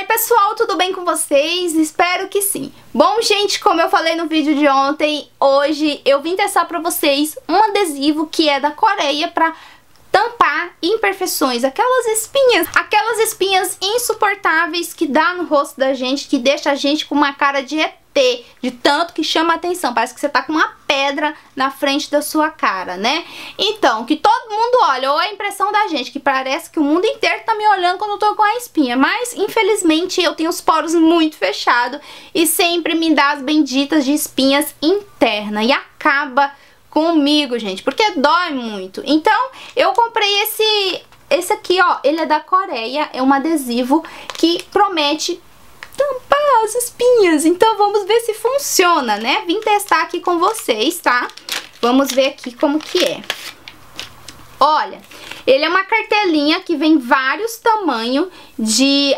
Oi pessoal, tudo bem com vocês? Espero que sim. Bom gente, como eu falei no vídeo de ontem, hoje eu vim testar pra vocês um adesivo que é da Coreia pra tampar imperfeições, aquelas espinhas insuportáveis que dá no rosto da gente, que deixa a gente com uma cara de ET, de tanto que chama a atenção, parece que você tá com uma pedra na frente da sua cara, né? Então, que todo mundo olha, ou é a impressão da gente, que parece que o mundo inteiro tá me olhando quando eu tô com a espinha, mas infelizmente eu tenho os poros muito fechados e sempre me dá as benditas de espinhas internas e acaba comigo, gente, porque dói muito. Então, eu comprei esse aqui, ó, ele é da Coreia, é um adesivo que promete tampar as espinhas. Então, vamos ver se funciona, né? Vim testar aqui com vocês, tá? Vamos ver aqui como que é. Olha, ele é uma cartelinha que vem vários tamanhos de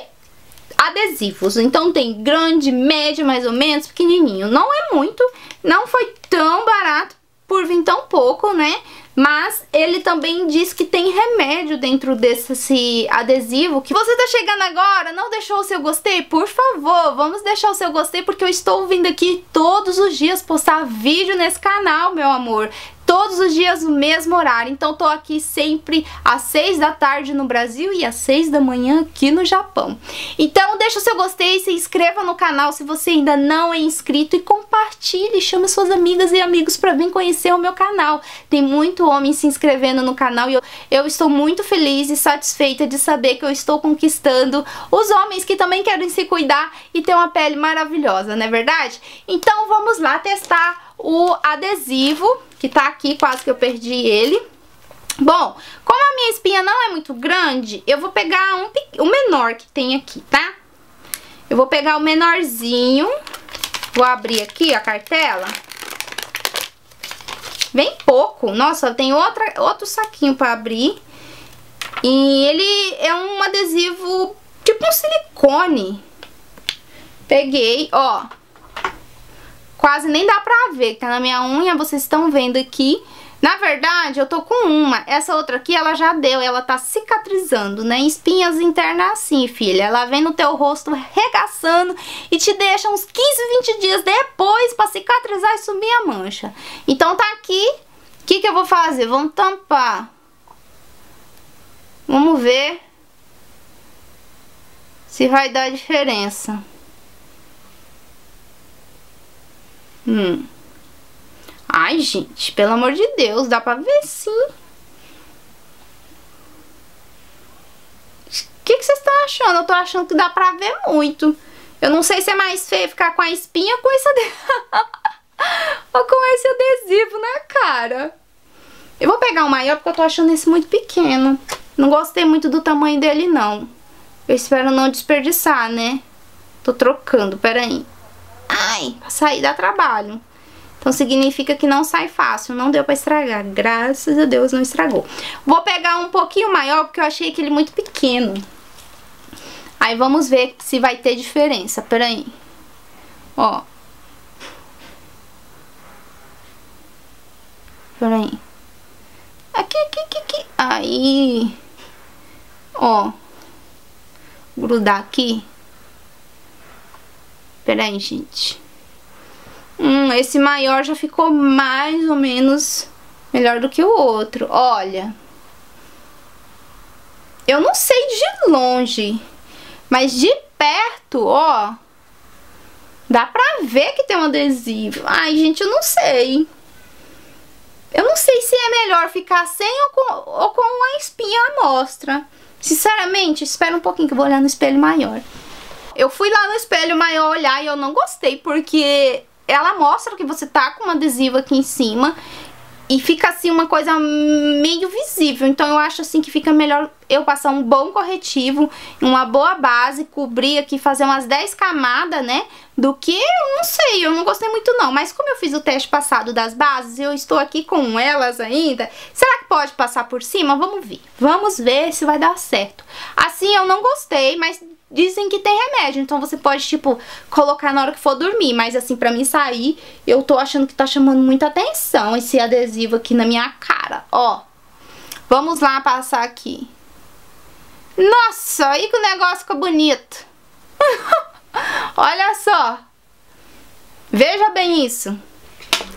adesivos. Então, tem grande, médio, mais ou menos, pequenininho. Não é muito, não foi tão barato por vir tão pouco, né? Mas ele também diz que tem remédio dentro desse adesivo. Que você tá chegando agora, não deixou o seu gostei? Por favor, vamos deixar o seu gostei, porque eu estou vindo aqui todos os dias postar vídeo nesse canal, meu amor. Todos os dias no mesmo horário. Então tô aqui sempre às 6 da tarde no Brasil e às 6 da manhã aqui no Japão. Então deixa o seu gostei, se inscreva no canal se você ainda não é inscrito e compartilhe, chame suas amigas e amigos para vir conhecer o meu canal. Tem muito homem se inscrevendo no canal e eu estou muito feliz e satisfeita de saber que eu estou conquistando os homens que também querem se cuidar e ter uma pele maravilhosa, não é verdade? Então vamos lá testar o adesivo que tá aqui, quase que eu perdi ele. Bom, como a minha espinha não é muito grande, eu vou pegar o menor que tem aqui, tá? Eu vou pegar o menorzinho, vou abrir aqui a cartela. Bem pouco, nossa, tem outro saquinho pra abrir. E ele é um adesivo tipo um silicone. Peguei, ó. Quase nem dá pra ver, tá na minha unha, vocês estão vendo aqui. Na verdade, eu tô com uma. Essa outra aqui, ela já deu, ela tá cicatrizando, né? Espinhas internas assim, filha. Ela vem no teu rosto regaçando e te deixa uns 15, 20 dias depois pra cicatrizar e sumir a mancha. Então tá aqui. O que que eu vou fazer? Vamos tampar. Vamos ver se vai dar diferença. Ai, gente, pelo amor de Deus, dá pra ver sim. O que vocês estão achando? Eu tô achando que dá pra ver muito. Eu não sei se é mais feio ficar com a espinha ou com esse ou com esse adesivo na cara. Eu vou pegar o maior porque eu tô achando esse muito pequeno. Não gostei muito do tamanho dele, não. Eu espero não desperdiçar, né? Tô trocando, peraí. Ai, pra sair dá trabalho. Então significa que não sai fácil. Não deu pra estragar, graças a Deus não estragou. Vou pegar um pouquinho maior porque eu achei aquele muito pequeno. Aí vamos ver se vai ter diferença, peraí. Ó. Peraí. Aqui. Aí. Ó. Grudar aqui. Peraí, gente. Esse maior já ficou mais ou menos melhor do que o outro. Olha. Eu não sei de longe, mas de perto, ó. Dá pra ver que tem um adesivo. Ai, gente, eu não sei. Eu não sei se é melhor ficar sem ou com uma espinha à mostra. Sinceramente, espera um pouquinho que eu vou olhar no espelho maior. Eu fui lá no espelho maior olhar e eu não gostei, porque ela mostra que você tá com um adesivo aqui em cima e fica assim uma coisa meio visível. Então eu acho assim que fica melhor eu passar um bom corretivo, uma boa base, cobrir aqui, fazer umas 10 camadas, né? Do que, eu não sei, eu não gostei muito não. Mas como eu fiz o teste passado das bases, eu estou aqui com elas ainda. Será que pode passar por cima? Vamos ver. Vamos ver se vai dar certo. Assim eu não gostei, mas dizem que tem remédio, então você pode, tipo, colocar na hora que for dormir. Mas, assim, pra mim sair, eu tô achando que tá chamando muita atenção esse adesivo aqui na minha cara, ó. Vamos lá passar aqui. Nossa, aí que o negócio ficou bonito. Olha só. Veja bem isso.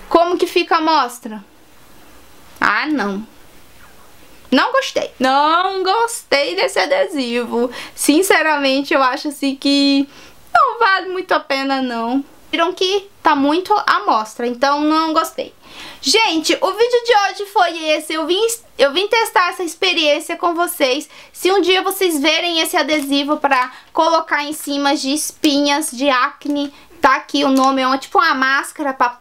Como que fica a amostra? Ah, não. Não gostei. Não gostei desse adesivo. Sinceramente, eu acho assim que não vale muito a pena, não. Viram que tá muito à mostra, então não gostei. Gente, o vídeo de hoje foi esse. Eu vim testar essa experiência com vocês. Se um dia vocês verem esse adesivo pra colocar em cima de espinhas, de acne, tá aqui o nome, é tipo uma máscara pra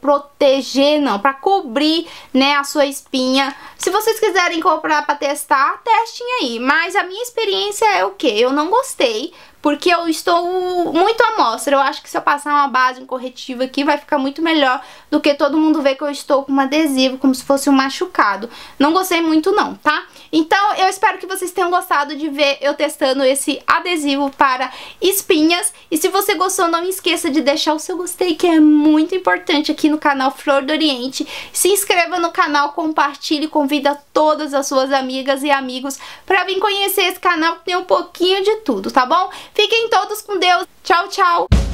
proteger, não, pra cobrir, né, a sua espinha. Se vocês quiserem comprar pra testar, testem aí. Mas a minha experiência é o que? Eu não gostei, porque eu estou muito à mostra. Eu acho que se eu passar uma base, um corretivo aqui, vai ficar muito melhor do que todo mundo ver que eu estou com um adesivo, como se fosse um machucado. Não gostei muito não, tá? Então, eu espero que vocês tenham gostado de ver eu testando esse adesivo para espinhas. E se você gostou, não esqueça de deixar o seu gostei, que é muito importante aqui no canal Flor do Oriente. Se inscreva no canal, compartilhe, convida todas as suas amigas e amigos para vir conhecer esse canal, que tem um pouquinho de tudo, tá bom? Fiquem todos com Deus. Tchau, tchau!